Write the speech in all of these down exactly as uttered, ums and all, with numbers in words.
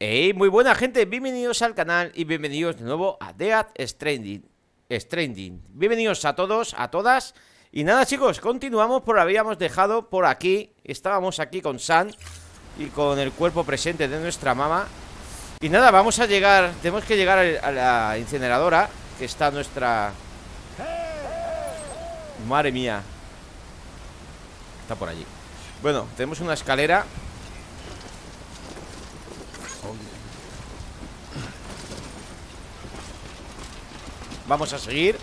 Hey, muy buena gente, bienvenidos al canal y bienvenidos de nuevo a Death Stranding. Stranding. Bienvenidos a todos, a todas. Y nada chicos, continuamos por habíamos dejado por aquí. Estábamos aquí con Sam y con el cuerpo presente de nuestra mamá. Y nada, vamos a llegar, tenemos que llegar a la incineradora, que está nuestra... Madre mía. Está por allí. Bueno, tenemos una escalera. Vamos a seguir.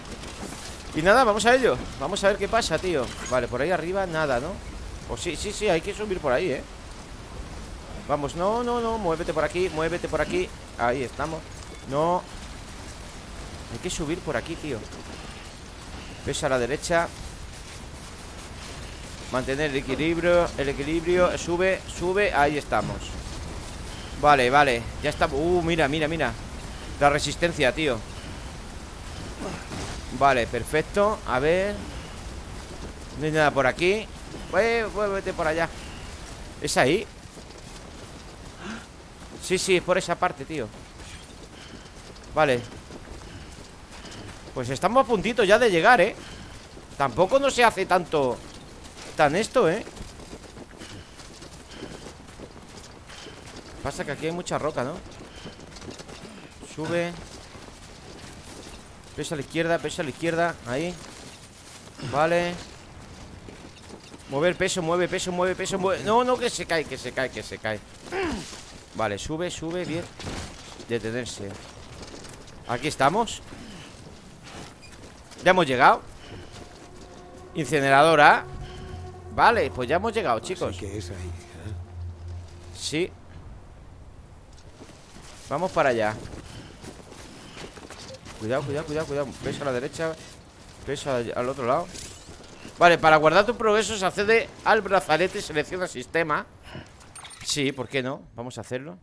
Y nada, vamos a ello. Vamos a ver qué pasa, tío. Vale, por ahí arriba nada, ¿no? O sí, sí, sí, hay que subir por ahí, ¿eh? Vamos, no, no, no. Muévete por aquí, muévete por aquí. Ahí estamos. No. Hay que subir por aquí, tío. Ves a la derecha. Mantener el equilibrio. El equilibrio. Sube, sube. Ahí estamos. Vale, vale. Ya está. Uh, mira, mira, mira. La resistencia, tío. Vale, perfecto. A ver. No hay nada por aquí. Pues, vuélvete por allá. ¿Es ahí? Sí, sí, es por esa parte, tío. Vale. Pues estamos a puntito ya de llegar, ¿eh? Tampoco no se hace tanto... Tan esto, ¿eh? Pasa que aquí hay mucha roca, ¿no? Sube. Pesa a la izquierda, pesa a la izquierda. Ahí. Vale. Mover peso, mueve peso, mueve peso, mueve. No, no, que se cae, que se cae, que se cae. Vale, sube, sube, bien. Detenerse. Aquí estamos. Ya hemos llegado. Incineradora. Vale, pues ya hemos llegado, chicos. Sí. Vamos para allá. Cuidado, cuidado, cuidado, cuidado. Peso a la derecha. Peso al otro lado. Vale, para guardar tu progreso se accede al brazalete y selecciona sistema. Sí, ¿por qué no? Vamos a hacerlo.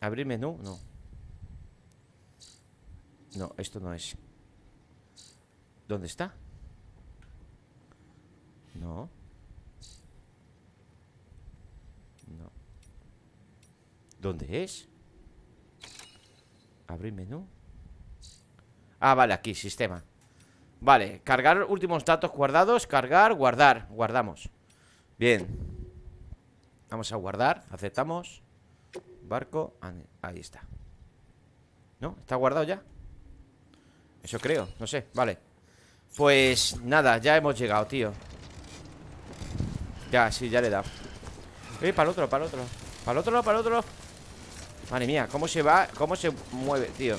Abrir menú, no. No, esto no es. ¿Dónde está? No. No. ¿Dónde es? Abrir menú. Ah, vale, aquí, sistema. Vale, cargar últimos datos guardados. Cargar, guardar, guardamos. Bien. Vamos a guardar, aceptamos. Barco, ahí está. ¿No? ¿Está guardado ya? Eso creo, no sé, vale. Pues nada, ya hemos llegado, tío. Ya, sí, ya le he dado. Eh, para el otro, para el otro. Para el otro, para el otro. Madre mía, cómo se va, cómo se mueve, tío.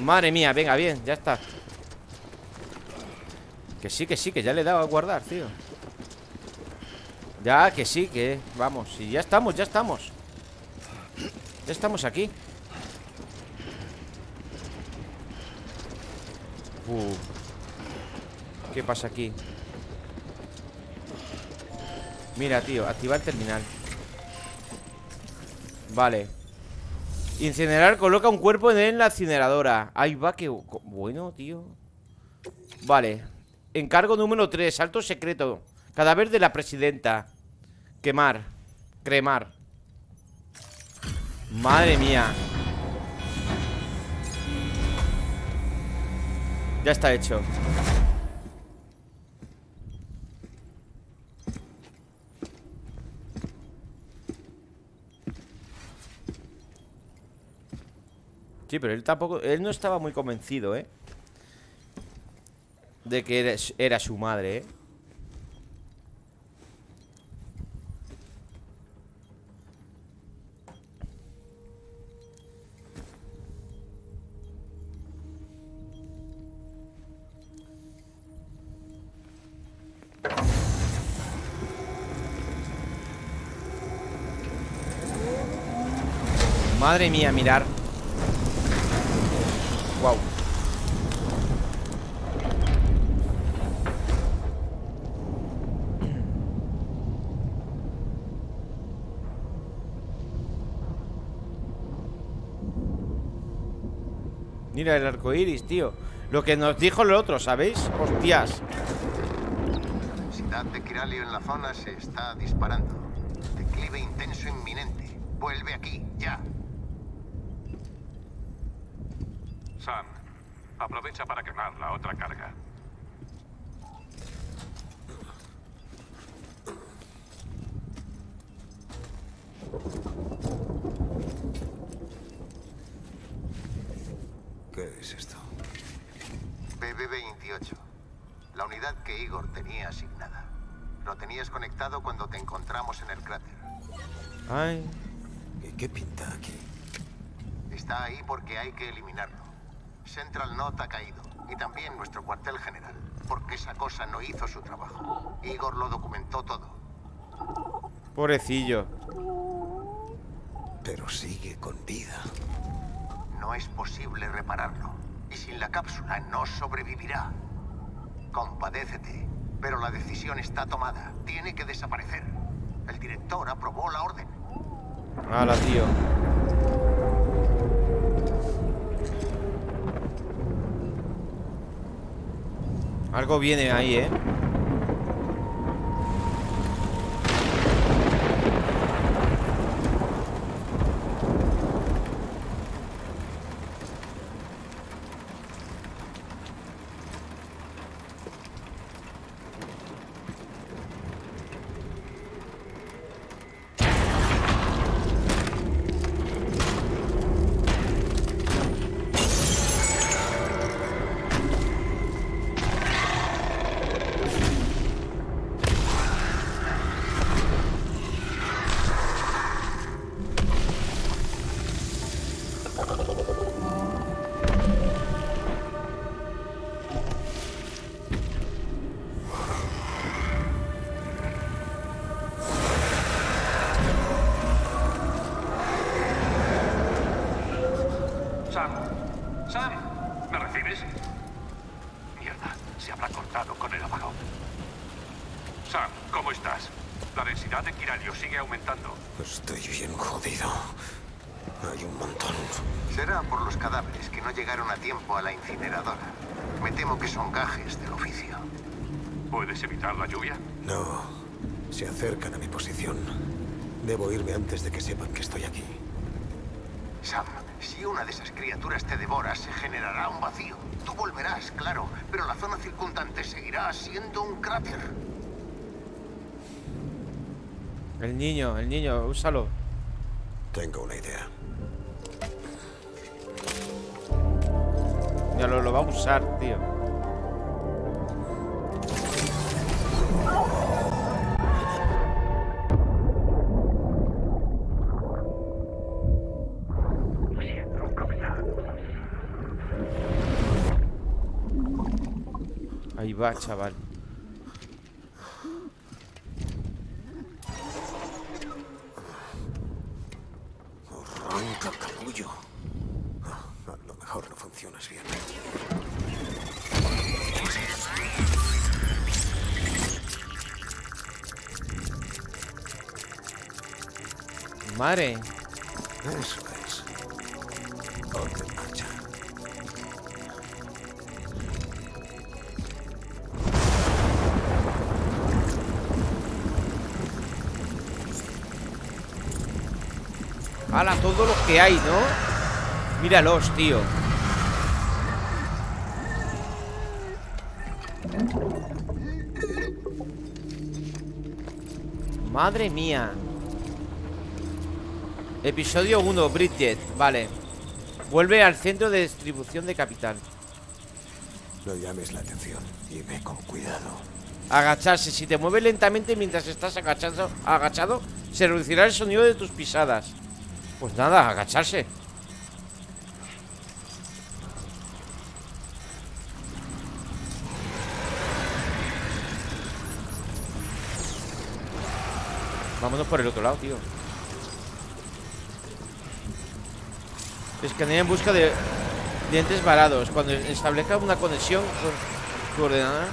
Madre mía, venga, bien, ya está. Que sí, que sí, que ya le he dado a guardar, tío. Ya, que sí, que vamos. Y ya estamos, ya estamos. Ya estamos aquí. Uh, ¿qué pasa aquí? Mira, tío, activar terminal. Vale. Incinerar, coloca un cuerpo en la incineradora. Ahí va, que... Bueno, tío. Vale. Encargo número tres, alto secreto. Cadáver de la presidenta. Quemar. Cremar. Madre mía. Ya está hecho. Sí, pero él tampoco... Él no estaba muy convencido, ¿eh? De que era, era su madre, ¿eh? Madre mía, mirar. Wow. Mira el arco iris, tío. Lo que nos dijo el otro, ¿sabéis? Hostias. ciudad de Kiralio en la zona se está disparando. Declive intenso inminente. Vuelve aquí, ya. Sam, aprovecha para quemar la otra carga. ¿Qué es esto? B B veintiocho. La unidad que Igor tenía asignada. Lo tenías conectado cuando te encontramos en el cráter. Ay. ¿Y qué pinta aquí? Está ahí porque hay que eliminarlo. Central Node ha caído, y también nuestro cuartel general, porque esa cosa no hizo su trabajo. Igor lo documentó todo. Pobrecillo. Pero sigue con vida. No es posible repararlo, y sin la cápsula no sobrevivirá. Compadécete, pero la decisión está tomada. Tiene que desaparecer. El director aprobó la orden. ¡Hala, tío! Algo viene ahí, ¿eh? Antes de que sepan que estoy aquí. Sam, si una de esas criaturas te devora, se generará un vacío. Tú volverás, claro, pero la zona circundante seguirá siendo un cráter. El niño, el niño, úsalo. Tengo una idea. Ya lo, lo va a usar, tío. Ahí va, chaval. Arranca, capullo. No, a lo mejor no funcionas bien. Madre. Eso es. Ponte en marcha. ¡Hala! Todo lo que hay, ¿no? Míralos, tío. Madre mía. Episodio uno, Bridget. Vale. Vuelve al centro de distribución de capital. No llames la atención y ve con cuidado. Agacharse. Si te mueves lentamente mientras estás agachado, agachado se reducirá el sonido de tus pisadas. Pues nada, agacharse. Vámonos por el otro lado, tío. Escanea en busca de dientes varados. Cuando establezca una conexión con tu ordenador,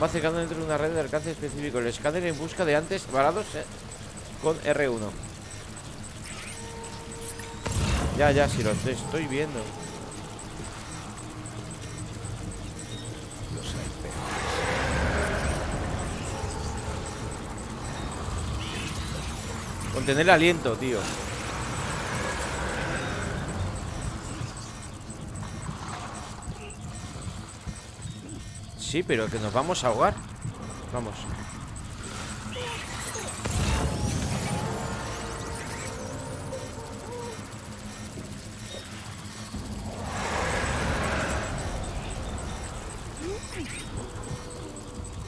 va acercando dentro de una red de alcance específico. El escáner en busca de dientes varados con R uno. Ya, ya, si los estoy viendo. Contener el aliento, tío. Sí, pero que nos vamos a ahogar. Vamos.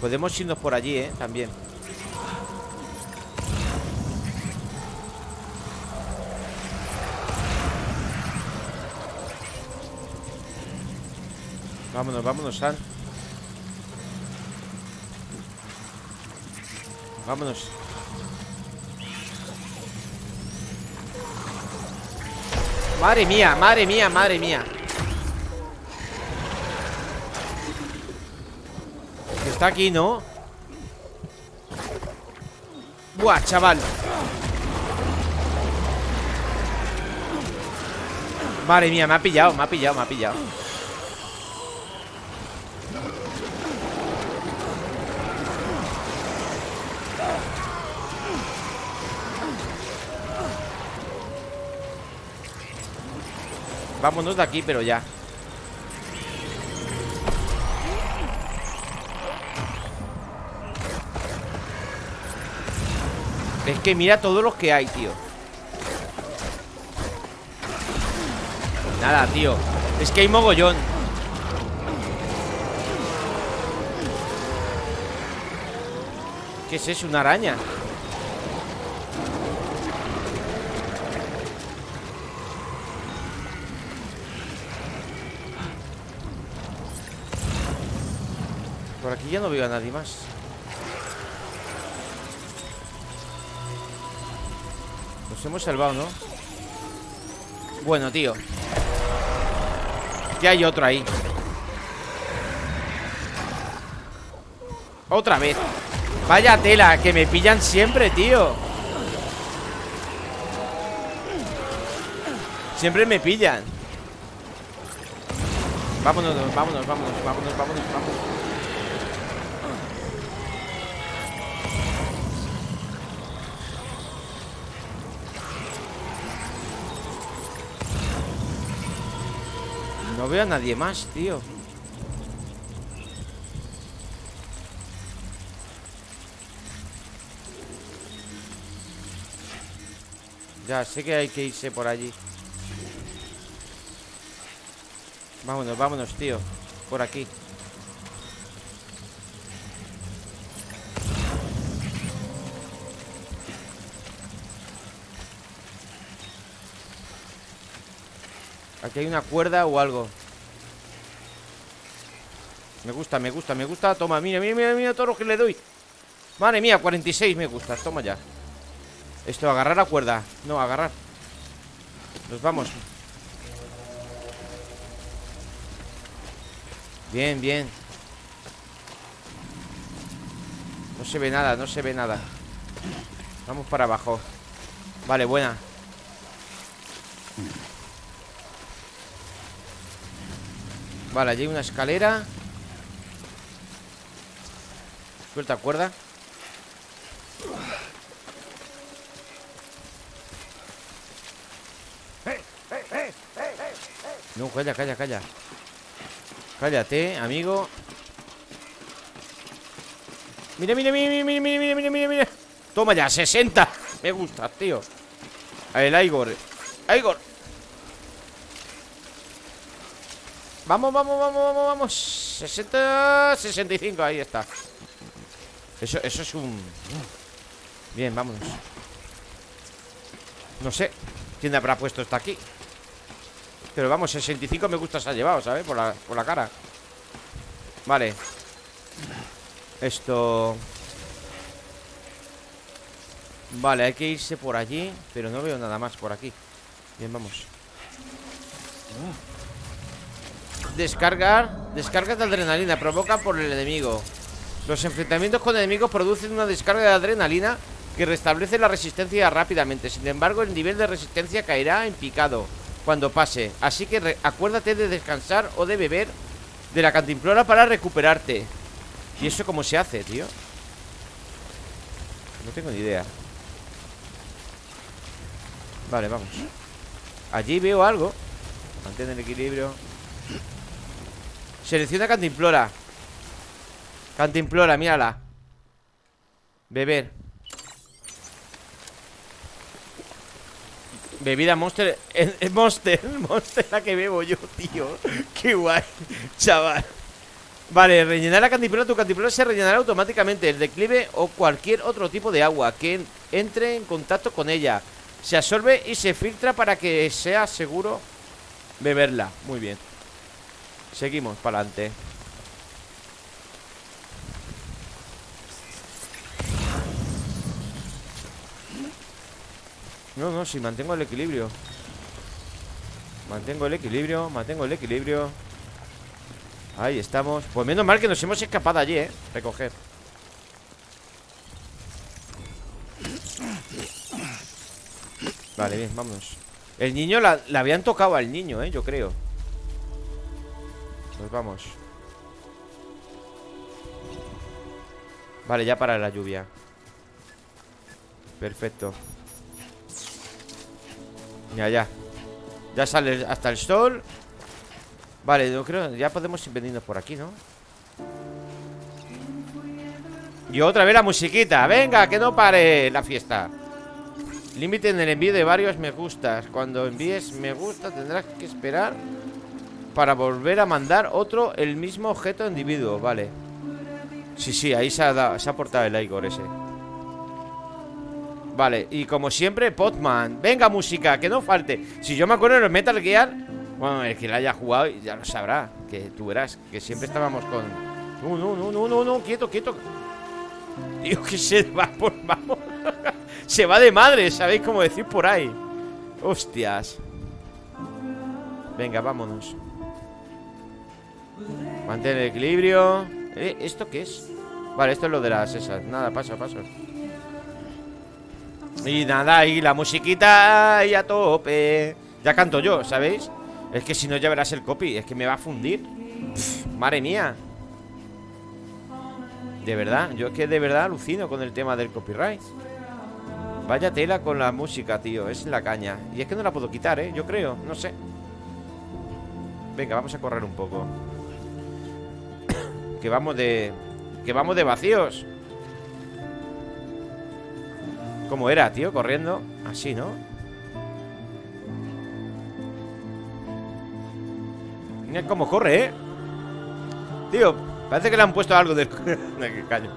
Podemos irnos por allí, eh, también. Vámonos, vámonos, San. Vámonos. Madre mía, madre mía, madre mía. Está aquí, ¿no? Buah, chaval. Madre mía, me ha pillado, me ha pillado, me ha pillado. Vámonos de aquí, pero ya. Es que mira todos los que hay, tío. Nada, tío. Es que hay mogollón. ¿Qué es eso? ¿Una araña? Por aquí ya no veo a nadie más. Nos hemos salvado, ¿no? Bueno, tío. Ya hay otro ahí. Otra vez. Vaya tela, que me pillan siempre, tío. Siempre me pillan. Vámonos, vámonos, vámonos, vámonos, vámonos, vámonos. No veo a nadie más, tío. Ya, sé que hay que irse por allí. Vámonos, vámonos, tío. Por aquí. Aquí hay una cuerda o algo. Me gusta, me gusta, me gusta. Toma, mira, mira, mira, mira todo lo que le doy. Madre mía, cuarenta y seis me gusta. Toma ya. Esto, agarrar la cuerda. No, agarrar. Nos vamos. Bien, bien. No se ve nada, no se ve nada. Vamos para abajo. Vale, buena. Vale, allí hay una escalera. Suelta cuerda. No, calla, calla, calla. Cállate, amigo. Mira, mira, mira, mira, mira, mira, mira, mira, mira. Toma ya, sesenta. Me gusta, tío. A ver, Igor. Igor. Vamos, vamos, vamos, vamos, vamos. sesenta, sesenta y cinco, ahí está. Eso, eso es un... Bien, vámonos. No sé quién habrá puesto esto aquí. Pero vamos, sesenta y cinco me gusta se ha llevado, ¿sabes? Por la, por la cara. Vale. Esto... Vale, hay que irse por allí. Pero no veo nada más por aquí. Bien, vamos. uh. Descargar. Descargas de adrenalina. Provoca por el enemigo. Los enfrentamientos con enemigos producen una descarga de adrenalina que restablece la resistencia rápidamente. Sin embargo, el nivel de resistencia caerá en picado cuando pase. Así que acuérdate de descansar o de beber de la cantimplora para recuperarte. ¿Y eso cómo se hace, tío? No tengo ni idea. Vale, vamos. Allí veo algo. Mantén el equilibrio. Selecciona Cantimplora. Cantimplora, mírala. Beber. Bebida Monster. Es Monster. Monster la que bebo yo, tío. Qué guay, chaval. Vale, rellenar la cantimplora. Tu cantimplora se rellenará automáticamente. El declive o cualquier otro tipo de agua que entre en contacto con ella se absorbe y se filtra para que sea seguro beberla. Muy bien. Seguimos para adelante. No, no, si mantengo el equilibrio. Mantengo el equilibrio, mantengo el equilibrio. Ahí estamos. Pues menos mal que nos hemos escapado allí, ¿eh? Recoger. Vale, bien, vámonos. El niño, la, la habían tocado al niño, ¿eh? Yo creo. Pues vamos. Vale, ya para la lluvia. Perfecto. Ya, ya. Ya sale hasta el sol. Vale, yo creo que ya podemos venirnos por aquí, ¿no? Y otra vez la musiquita. Venga, que no pare la fiesta. Límite en el envío de varios me gustas. Cuando envíes me gusta tendrás que esperar para volver a mandar otro el mismo objeto individuo. Vale. Sí, sí, ahí se ha, dado, se ha portado el Igor ese. Vale, y como siempre, Potman. Venga, música, que no falte. Si yo me acuerdo de los Metal Gear, bueno, el que la haya jugado ya lo sabrá. Que tú verás, que siempre estábamos con... No, no, no, no, no, no, quieto, quieto. Dios, que se va por... Vamos. Se va de madre, ¿sabéis cómo decir por ahí? Hostias. Venga, vámonos. Mantén el equilibrio. ¿Eh? ¿Esto qué es? Vale, esto es lo de las esas. Nada, paso, paso. Y nada, y la musiquita y a tope. Ya canto yo, ¿sabéis? Es que si no ya verás el copy. Es que me va a fundir. Pff, madre mía. De verdad, yo es que de verdad alucino con el tema del copyright. Vaya tela con la música, tío. Es la caña. Y es que no la puedo quitar, ¿eh? Yo creo, no sé. Venga, vamos a correr un poco. Que vamos de... Que vamos de vacíos. ¿Cómo era, tío? Corriendo. Así, ¿no? Mira cómo corre, ¿eh? Tío, parece que le han puesto algo del... que caño.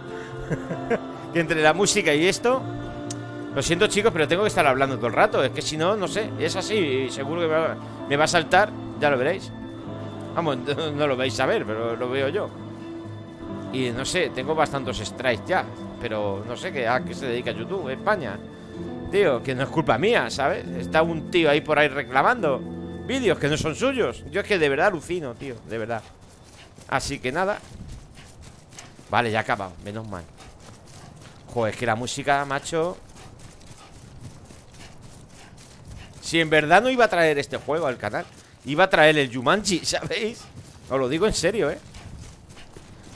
Que entre la música y esto... Lo siento, chicos, pero tengo que estar hablando todo el rato. Es que si no, no sé. Es así y seguro que me va, me va a saltar. Ya lo veréis. Vamos, no, no lo vais a ver, pero lo veo yo. Y no sé, tengo bastantes strikes ya. Pero no sé qué, a qué se dedica YouTube España. Tío, que no es culpa mía, ¿sabes? Está un tío ahí por ahí reclamando vídeos que no son suyos. Yo es que de verdad alucino, tío, de verdad. Así que nada. Vale, ya ha acabado, menos mal. Joder, es que la música, macho. Si en verdad no iba a traer este juego al canal, iba a traer el Jumanji, ¿sabéis? Os lo digo en serio, ¿eh?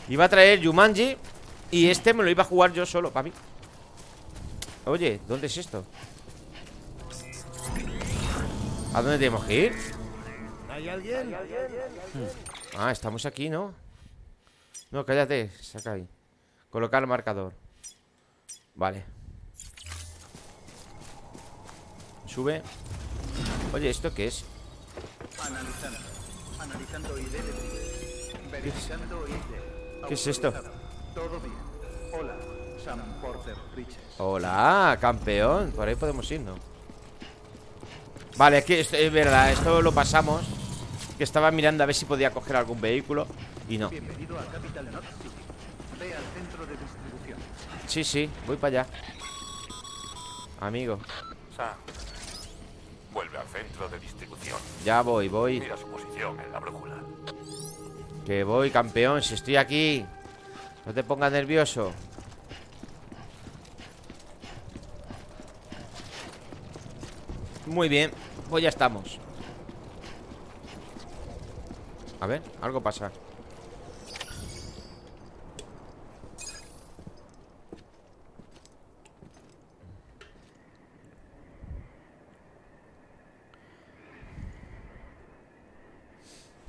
Iba a traer el Jumanji. Y este me lo iba a jugar yo solo, para mí. Oye, ¿dónde es esto? ¿A dónde tenemos que ir? ¿Hay alguien? Hmm. Ah, estamos aquí, ¿no? No, cállate, saca ahí. Colocar el marcador. Vale. Sube. Oye, ¿esto qué es? Analizando. Analizando I D de... Verificando I D. ¿Qué es esto? Todo bien. Hola, Sam Porter Bridges. Hola, campeón. Por ahí podemos irnos. Vale, es que esto, es verdad, esto lo pasamos. Que estaba mirando a ver si podía coger algún vehículo y no. Bienvenido a Capital Knot City. Ve al centro de distribución. Sí, sí, voy para allá. Amigo. Sam, vuelve al centro de distribución. Ya voy, voy. Mira su posición en la brújula. Que voy, campeón, si estoy aquí. No te pongas nervioso. Muy bien, pues ya estamos. A ver, algo pasa.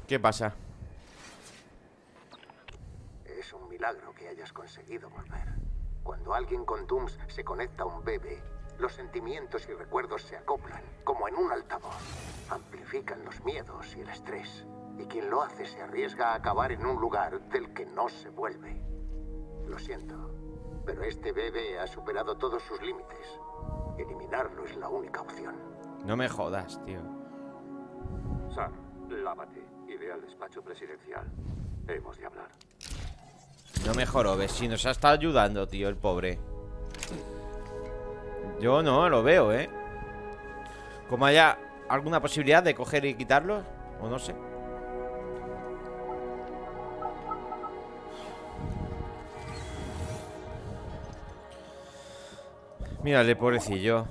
¿Qué pasa? Es un milagro que hayas conseguido volver. Cuando alguien con DOOMS se conecta a un bebé, los sentimientos y recuerdos se acoplan, como en un altavoz. Amplifican los miedos y el estrés. Y quien lo hace se arriesga a acabar en un lugar del que no se vuelve. Lo siento, pero este bebé ha superado todos sus límites. Eliminarlo es la única opción. No me jodas, tío. Sam, lávate y ve al despacho presidencial. Hemos de hablar. No me jorobes, si nos ha estado ayudando, tío, el pobre. Yo no lo veo, ¿eh? Como haya alguna posibilidad de coger y quitarlo, o no sé. Mírale, pobrecillo.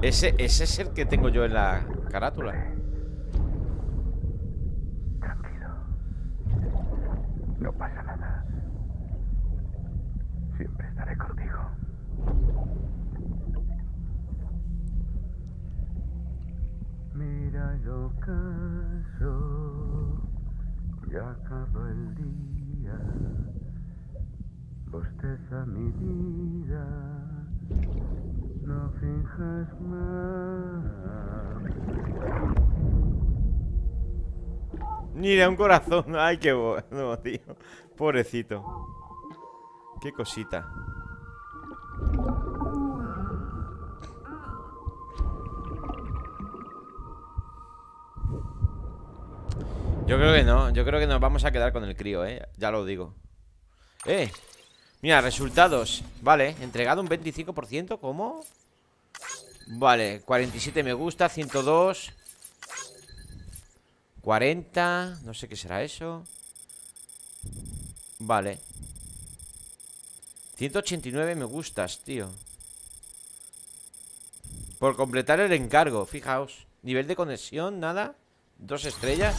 Ese, ese es el que tengo yo en la carátula. Tranquilo. No pasa nada. Siempre estaré contigo. Mira lo que... Ya acabó el día, bosteza mi vida, no finjas más. Mira, un corazón, ay, qué bueno, tío. Pobrecito. Qué cosita. Yo creo que no, yo creo que nos vamos a quedar con el crío, eh. Ya lo digo. Eh, mira, resultados. Vale, entregado un veinticinco por ciento. ¿Cómo? Vale, cuarenta y siete me gusta, ciento dos, cuarenta. No sé qué será eso. Vale, ciento ochenta y nueve me gustas, tío. Por completar el encargo, fijaos. Nivel de conexión, nada. Dos estrellas.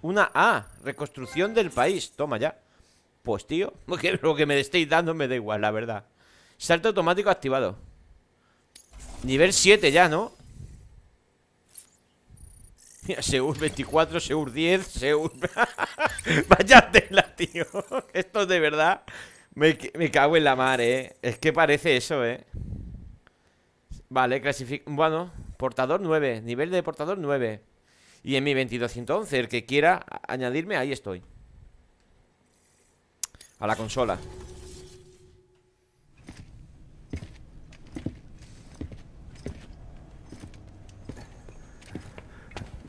Una A, reconstrucción del país. Toma ya. Pues tío, lo que me estéis dando me da igual, la verdad. Salto automático activado. Nivel siete ya, ¿no? Mira, Seur veinticuatro, Seur diez, Seur... Vaya tela, tío. Esto de verdad me, me cago en la mar, eh. Es que parece eso, eh. Vale, clasific... Bueno, portador nueve. Nivel de portador nueve. Y en mi veintidós ciento once, el que quiera añadirme, ahí estoy. A la consola.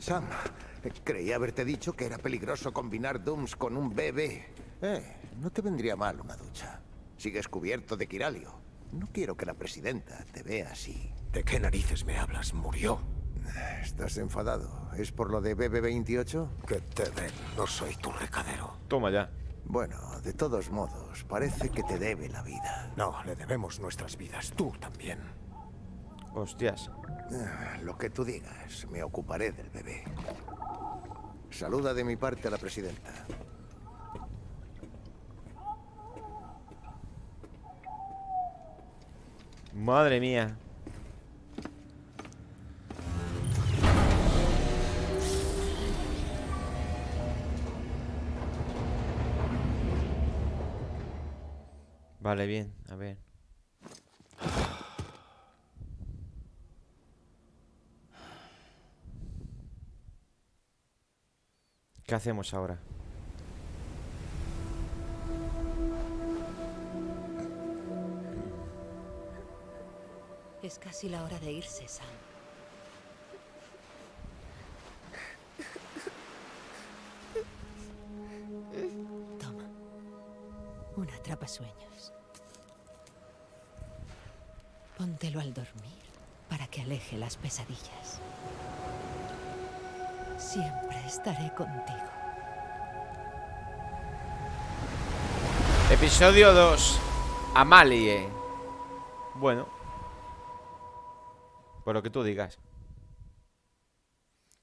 Sam, creí haberte dicho que era peligroso combinar DOOMS con un bebé. Eh, no te vendría mal una ducha. Sigues cubierto de Kiralio. No quiero que la presidenta te vea así. ¿De qué narices me hablas? Murió. ¿Estás enfadado? ¿Es por lo de B B veintiocho? Que te den, no soy tu recadero. Toma ya. Bueno, de todos modos, parece que te debe la vida. No, le debemos nuestras vidas, tú también. Hostias. Lo que tú digas, me ocuparé del bebé. Saluda de mi parte a la presidenta. Madre mía. Vale, bien, a ver. ¿Qué hacemos ahora? Es casi la hora de irse, Sam. Toma. Una atrapasueños. Póntelo al dormir para que aleje las pesadillas. Siempre estaré contigo. Episodio dos. Amelie. Bueno. Por lo que tú digas.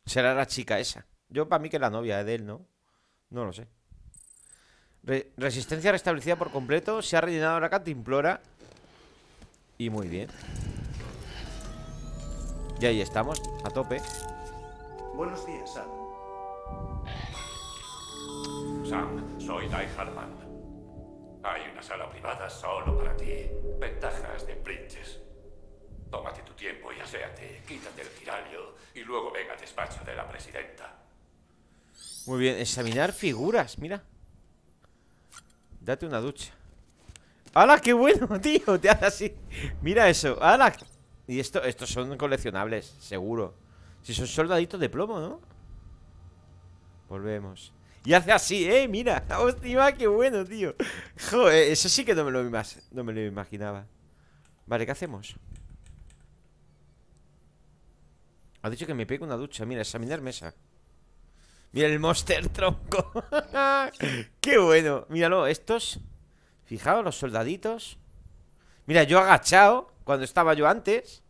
Será la chica esa. Yo para mí que la novia de él, ¿no? No lo sé. Re Resistencia restablecida por completo. Se ha rellenado la cantimplora. Y muy bien. Y ahí estamos, a tope. Buenos días, Sam. Sam, soy Die-Hardman. Hay una sala privada solo para ti. Ventajas de Bridges. Tómate tu tiempo y aséate. Quítate el Kiralio y luego venga al despacho de la presidenta. Muy bien, examinar figuras, mira. Date una ducha. ¡Hala, qué bueno, tío! Te hace así. Mira eso, ¡hala! Y esto, estos son coleccionables, seguro. Si son soldaditos de plomo, ¿no? Volvemos. Y hace así, eh, mira. Hostia, qué bueno, tío. Joder, eso sí que no me lo, no me lo imaginaba. Vale, ¿qué hacemos? Ha dicho que me pegue una ducha. Mira, examinar mesa. Mira el monster tronco. Qué bueno. Míralo, estos. Fijaos, los soldaditos. Mira, yo agachado cuando estaba yo antes.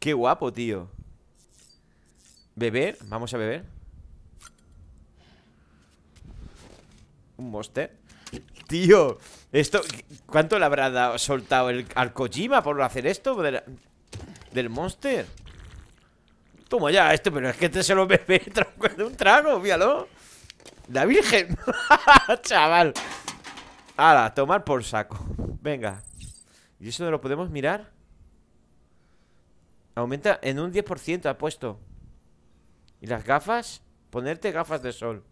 Qué guapo, tío. Beber, vamos a beber. Un monster. Tío, esto. ¿Cuánto le habrá dado, soltado el, al Kojima por hacer esto? Del, del monster. Toma ya, este, pero es que este se lo bebe de un trago, míralo. La virgen. Chaval. Hala, tomar por saco. Venga. ¿Y eso no lo podemos mirar? Aumenta en un diez por ciento, ha puesto. ¿Y las gafas? Ponerte gafas de sol.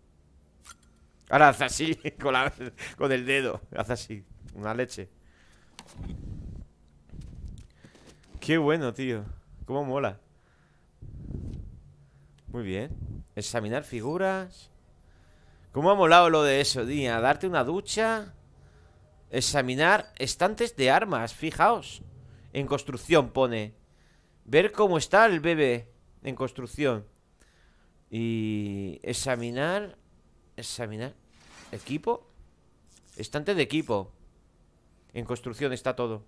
Ahora haz así con, la, con el dedo. Haz así, una leche. Qué bueno, tío. Cómo mola. Muy bien. Examinar figuras. Cómo ha molado lo de eso, tía. Darte una ducha. Examinar estantes de armas. Fijaos. En construcción pone. Ver cómo está el bebé en construcción. Y examinar. Examinar equipo. Estante de equipo. En construcción está todo.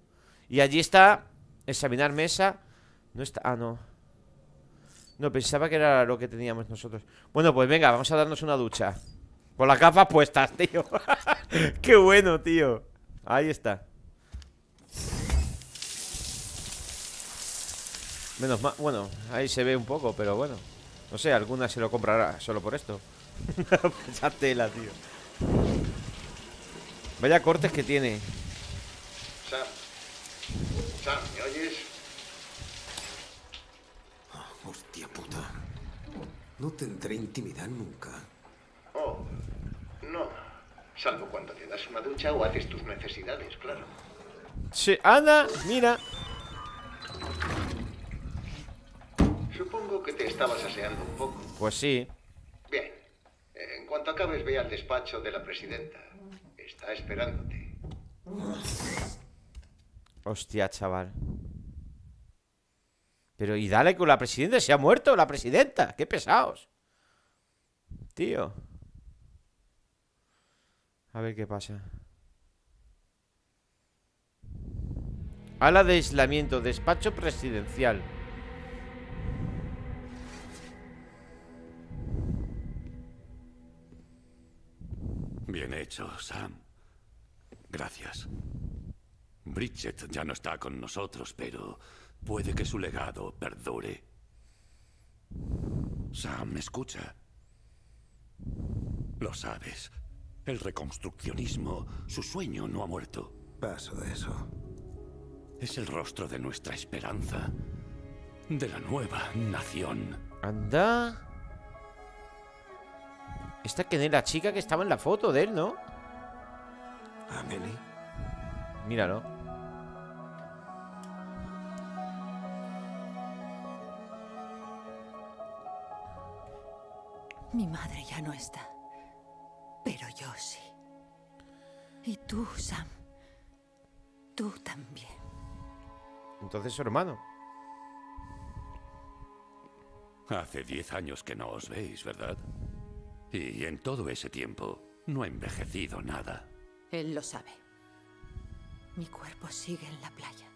Y allí está. Examinar mesa. No está. Ah, no. No, pensaba que era lo que teníamos nosotros. Bueno, pues venga, vamos a darnos una ducha. Con las gafas puestas, tío. Qué bueno, tío. Ahí está. Menos mal, bueno, ahí se ve un poco, pero bueno. No sé, alguna se lo comprará solo por esto. Esa tela, tío. Vaya cortes que tiene. Sam, Sam, ¿me oyes? Oh, hostia puta. No tendré intimidad nunca. Oh, no. Salvo cuando te das una ducha o haces tus necesidades, claro. Sí, anda, mira. Supongo que te estabas aseando un poco. Pues sí. Bien. En cuanto acabes, ve al despacho de la presidenta. Está esperándote. Hostia, chaval. Pero y dale con la presidenta. Se ha muerto la presidenta. Qué pesados. Tío. A ver qué pasa. Ala de aislamiento, despacho presidencial. Bien hecho, Sam. Gracias. Bridget ya no está con nosotros, pero puede que su legado perdure. Sam, escucha. Lo sabes. El reconstruccionismo, su sueño no ha muerto. Paso de eso. Es el rostro de nuestra esperanza. De la nueva nación. Anda. Esta que es la chica que estaba en la foto de él, ¿no? Amelie. Míralo. Mi madre ya no está. Pero yo sí. Y tú, Sam. Tú también. Entonces, su hermano. Hace diez años que no os veis, ¿verdad? Y en todo ese tiempo no ha envejecido nada. Él lo sabe. Mi cuerpo sigue en la playa.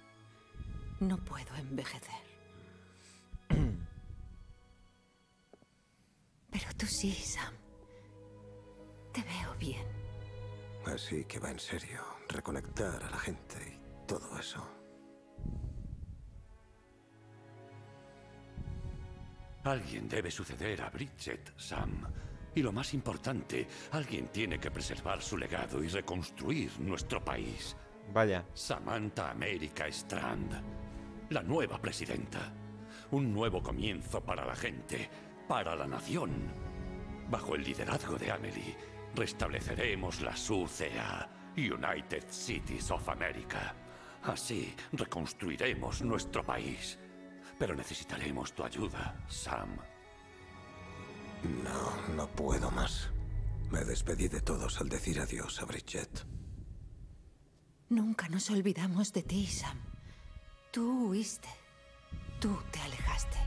No puedo envejecer. Pero tú sí, Sam. Te veo bien. Así que va en serio, reconectar a la gente y todo eso. Alguien debe suceder a Bridget, Sam. Y lo más importante, alguien tiene que preservar su legado y reconstruir nuestro país. Vaya. Samantha America Strand, la nueva presidenta. Un nuevo comienzo para la gente, para la nación. Bajo el liderazgo de Amelie, restableceremos las U C A, United Cities of America. Así reconstruiremos nuestro país. Pero necesitaremos tu ayuda, Sam. No, no puedo más. Me despedí de todos al decir adiós a Bridget. Nunca nos olvidamos de ti, Sam. Tú huiste. Tú te alejaste.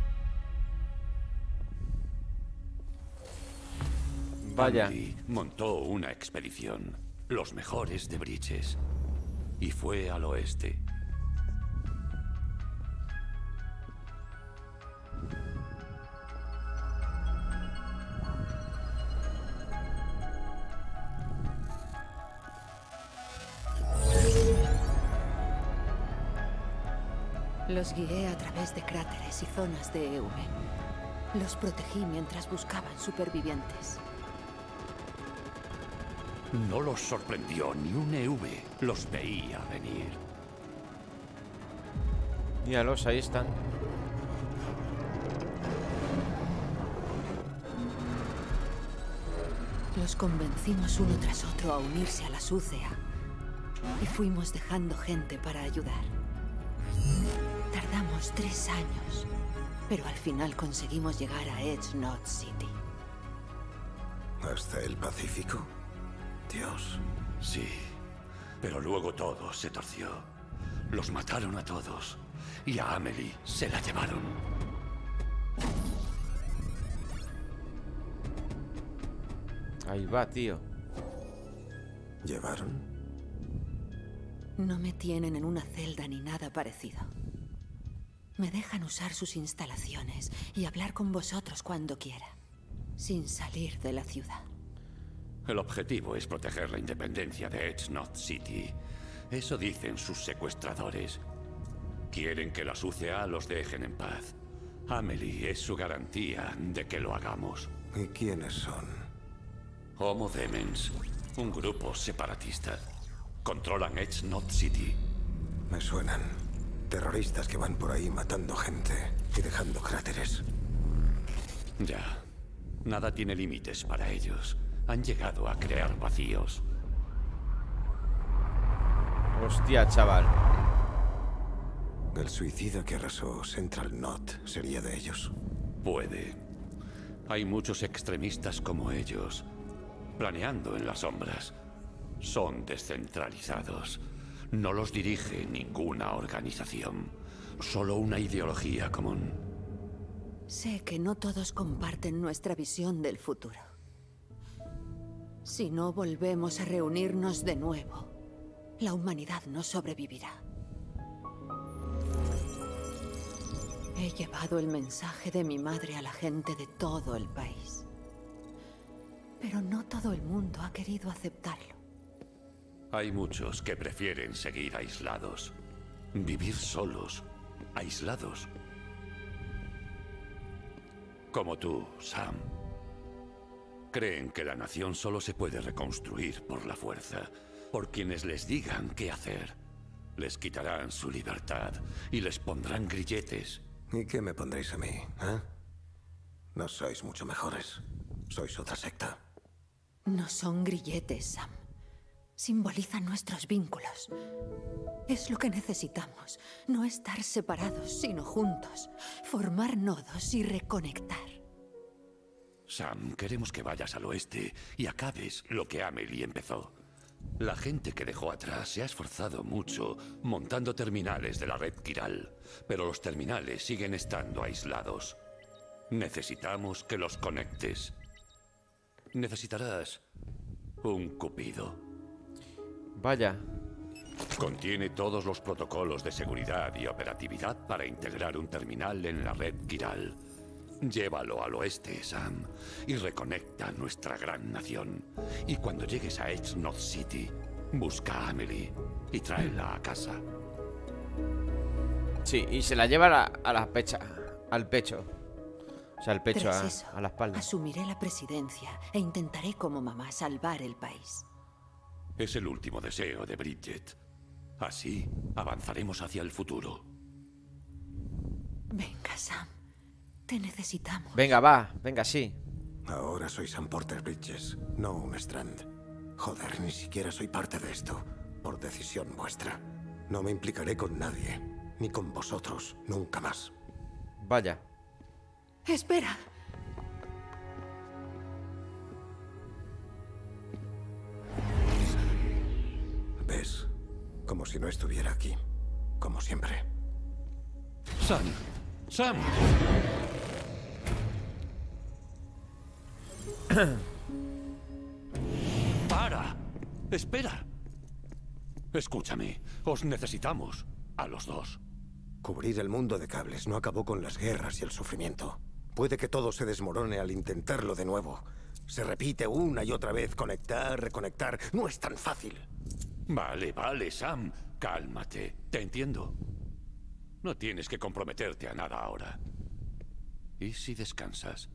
Vaya. Andy montó una expedición. Los mejores de Bridges. Y fue al oeste. Los guié a través de cráteres y zonas de E V. Los protegí mientras buscaban supervivientes. No los sorprendió ni un E V. Los veía venir. Míralos, ahí están. Los convencimos uno tras otro a unirse a la U C A. Y fuimos dejando gente para ayudar. Tardamos tres años, pero al final conseguimos llegar a Edge Knot City. ¿Hasta el Pacífico? Dios. Sí, pero luego todo se torció. Los mataron a todos y a Amelie se la llevaron. Ahí va, tío. ¿Llevaron? No me tienen en una celda ni nada parecido. Me dejan usar sus instalaciones y hablar con vosotros cuando quiera, sin salir de la ciudad. El objetivo es proteger la independencia de Edge Knot City. Eso dicen sus secuestradores. Quieren que la U C A los dejen en paz. Amelie es su garantía de que lo hagamos. ¿Y quiénes son? Homo Demens, un grupo separatista. Controlan Edge Knot City. Me suenan. Terroristas que van por ahí matando gente y dejando cráteres. Ya. Nada tiene límites para ellos. Han llegado a crear vacíos. Hostia, chaval. El suicida que arrasó Central Node sería de ellos. Puede. Hay muchos extremistas como ellos, planeando en las sombras. Son descentralizados. No los dirige ninguna organización. Solo una ideología común. Sé que no todos comparten nuestra visión del futuro. Si no volvemos a reunirnos de nuevo, la humanidad no sobrevivirá. He llevado el mensaje de mi madre a la gente de todo el país. Pero no todo el mundo ha querido aceptarlo. Hay muchos que prefieren seguir aislados, vivir solos, aislados. Como tú, Sam. Creen que la nación solo se puede reconstruir por la fuerza, por quienes les digan qué hacer. Les quitarán su libertad y les pondrán grilletes. ¿Y qué me pondréis a mí, eh? No sois mucho mejores. Sois otra secta. No son grilletes, Sam. Simbolizan nuestros vínculos. Es lo que necesitamos. No estar separados, sino juntos. Formar nodos y reconectar. Sam, queremos que vayas al oeste y acabes lo que Amelie empezó. La gente que dejó atrás se ha esforzado mucho montando terminales de la red Kiral, pero los terminales siguen estando aislados. Necesitamos que los conectes. Necesitarás un Cupido. Vaya. Contiene todos los protocolos de seguridad y operatividad para integrar un terminal en la red Kiral. Llévalo al oeste, Sam, y reconecta a nuestra gran nación. Y cuando llegues a Edge Knot City, busca a Amelie y tráela a casa. Sí, y se la lleva a la, a la pecha, al pecho. O sea, al pecho, a, eso, a la espalda. Asumiré la presidencia e intentaré como mamá salvar el país. Es el último deseo de Bridget. Así avanzaremos hacia el futuro. Venga, Sam. Te necesitamos. Venga, va. Venga, sí. Ahora soy Sam Porter Bridges, no un Strand. Joder, ni siquiera soy parte de esto. Por decisión vuestra. No me implicaré con nadie. Ni con vosotros. Nunca más. Vaya. Espera. ¿Ves? Como si no estuviera aquí. Como siempre. Sam. Sam. Para. Espera. Escúchame. Os necesitamos. A los dos. Cubrir el mundo de cables no acabó con las guerras y el sufrimiento. Puede que todo se desmorone al intentarlo de nuevo. Se repite una y otra vez, conectar, reconectar. No es tan fácil. Vale, vale, Sam. Cálmate. Te entiendo. No tienes que comprometerte a nada ahora. ¿Y si descansas?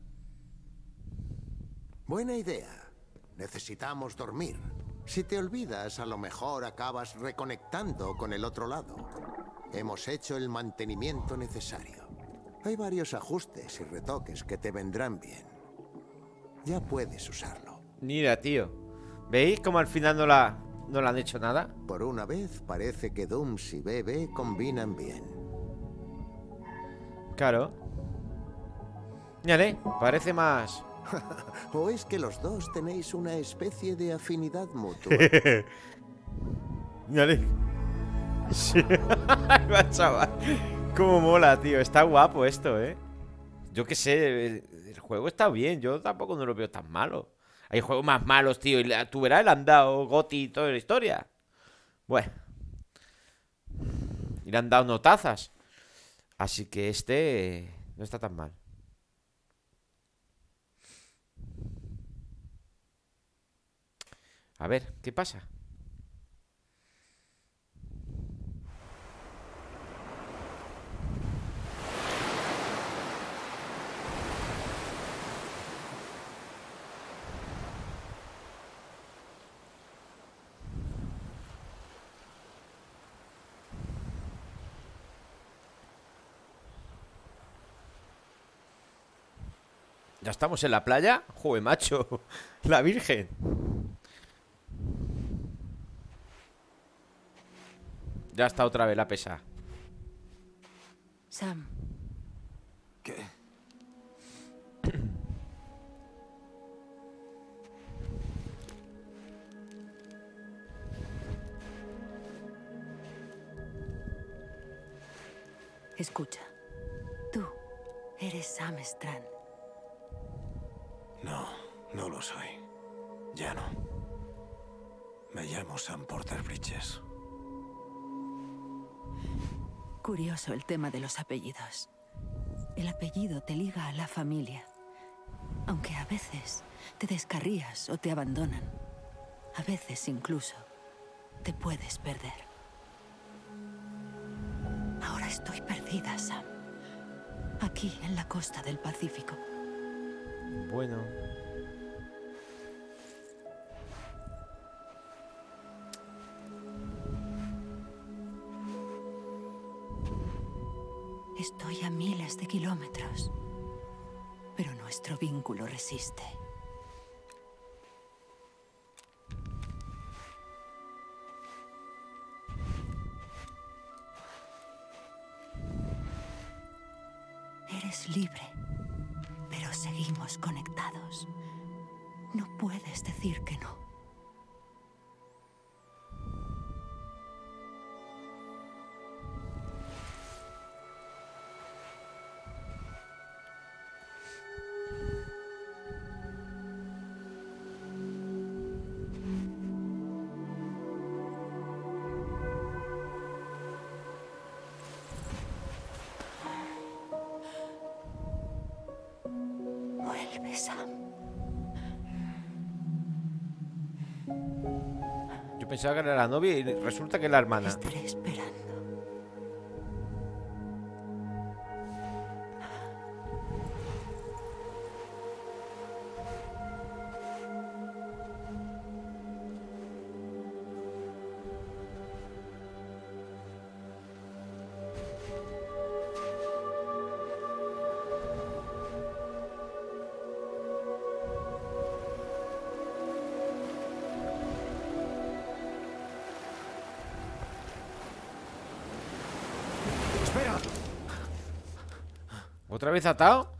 Buena idea. Necesitamos dormir. Si te olvidas, a lo mejor acabas reconectando con el otro lado. Hemos hecho el mantenimiento necesario. Hay varios ajustes y retoques que te vendrán bien. Ya puedes usarlo. Mira, tío. ¿Veis cómo al final no, la, no le han hecho nada? Por una vez parece que Dooms y B B combinan bien. Claro. Mírale, parece más... ¿O es que los dos tenéis una especie de afinidad mutua? Mírale. Sí. Chaval, cómo mola, tío. Está guapo esto, eh. Yo qué sé, el, el juego está bien. Yo tampoco no lo veo tan malo. Hay juegos más malos, tío. Y la, tú verás, le han dado Goti y toda la historia. Bueno. Y le han dado notazas. Así que este no está tan mal. A ver, ¿qué pasa? ¿Ya estamos en la playa? Joder, macho. La Virgen. Ya está otra vez la pesa. Sam. ¿Qué? Escucha. Tú eres Sam Strand. No, no lo soy. Ya no. Me llamo Sam Porter Bridges. Curioso el tema de los apellidos. El apellido te liga a la familia, aunque a veces te descarrías o te abandonan. A veces incluso te puedes perder. Ahora estoy perdida, Sam. Aquí, en la costa del Pacífico. Bueno. Estoy a miles de kilómetros, pero nuestro vínculo resiste. Eres libre, pero seguimos conectados. No puedes decir que no. Yo pensaba que era la novia y resulta que es la hermana. Estaré esperando. ¿Otra vez atado?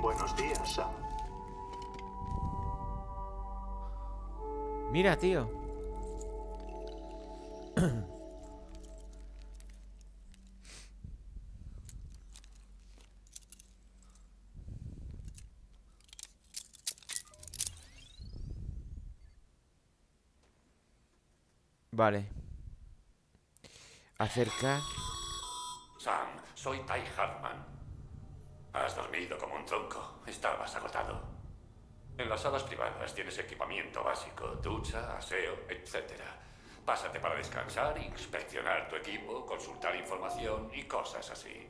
Buenos días, Sam. Mira, tío. Vale. Acercar. Sam, soy Die-Hardman. Has dormido como un tronco. Estabas agotado. En las salas privadas tienes equipamiento básico, ducha, aseo, etcétera. Pásate para descansar, inspeccionar tu equipo, consultar información y cosas así.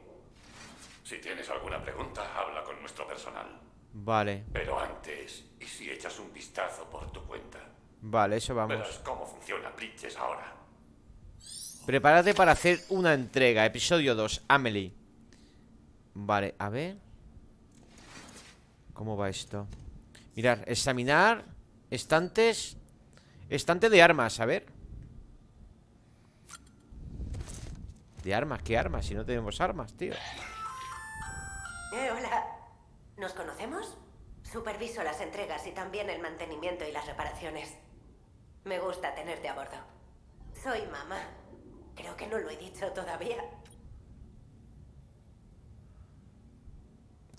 Si tienes alguna pregunta, habla con nuestro personal. Vale. Pero antes, ¿y si echas un vistazo por tu cuenta? Vale, eso vamos. Verás cómo funciona Bridges ahora. Prepárate para hacer una entrega. Episodio dos, Amelie. Vale, a ver. ¿Cómo va esto? Mirar, examinar. Estantes. Estante de armas, a ver. ¿De armas? ¿Qué armas? Si no tenemos armas, tío. Eh, hola. ¿Nos conocemos? Superviso las entregas y también el mantenimiento y las reparaciones. Me gusta tenerte a bordo. Soy mamá. Creo que no lo he dicho todavía.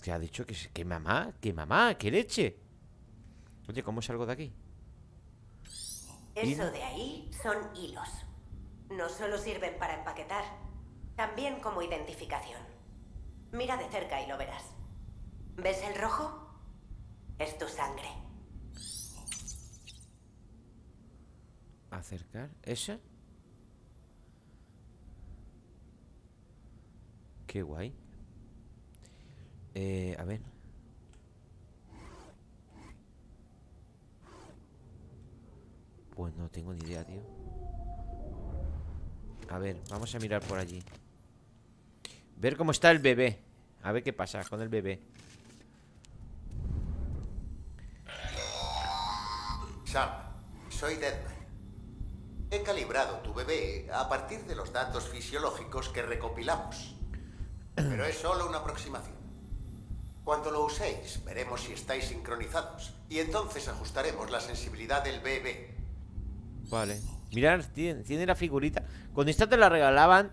¿Qué ha dicho? ¿Qué, qué mamá? ¿Qué mamá? ¿Qué leche? Oye, ¿cómo salgo de aquí? Eso de ahí son hilos. No solo sirven para empaquetar, también como identificación. Mira de cerca y lo verás. ¿Ves el rojo? Es tu sangre. Acercar. ¿Eso? Qué guay. Eh, a ver. Pues no tengo ni idea, tío. A ver, vamos a mirar por allí. Ver cómo está el bebé. A ver qué pasa con el bebé. Sam, soy Deadman. He calibrado tu bebé a partir de los datos fisiológicos que recopilamos. Pero es solo una aproximación. Cuando lo uséis, veremos si estáis sincronizados. Y entonces ajustaremos la sensibilidad del bebé. Vale. Mirad, tiene, tiene la figurita. Con esta te la regalaban.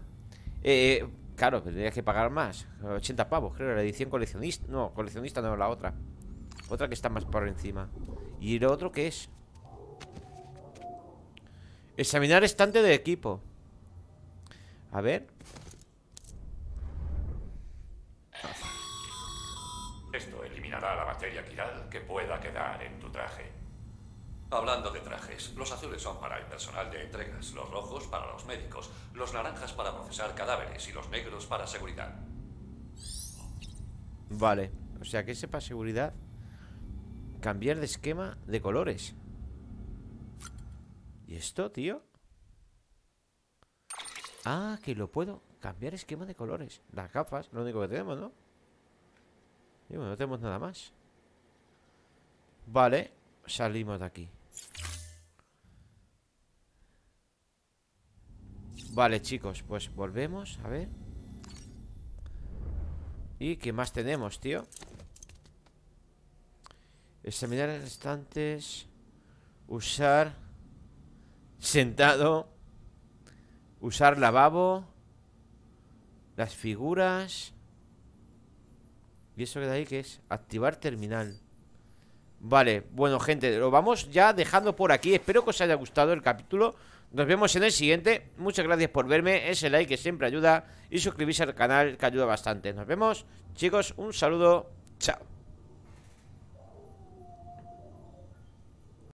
Eh, claro, tendrías que pagar más. ochenta pavos, creo, la edición coleccionista. No, coleccionista no, la otra. Otra que está más por encima. ¿Y lo otro qué es? Examinar estante de equipo. A ver. Esto eliminará la materia quiral que pueda quedar en tu traje. Hablando de trajes, los azules son para el personal de entregas, los rojos para los médicos, los naranjas para procesar cadáveres y los negros para seguridad. Vale, o sea que sepa seguridad. Cambiar de esquema de colores. ¿Y esto, tío? Ah, que lo puedo cambiar esquema de colores. Las gafas, lo único que tenemos, ¿no? Y bueno, no tenemos nada más. Vale, salimos de aquí. Vale, chicos, pues volvemos, a ver. ¿Y qué más tenemos, tío? Examinar estantes. Usar. Sentado. Usar lavabo. Las figuras. ¿Y eso que de ahí qué es? Activar terminal. Vale, bueno, gente, lo vamos ya dejando por aquí. Espero que os haya gustado el capítulo. Nos vemos en el siguiente. Muchas gracias por verme. Ese like que siempre ayuda. Y suscribirse al canal que ayuda bastante. Nos vemos, chicos. Un saludo. Chao.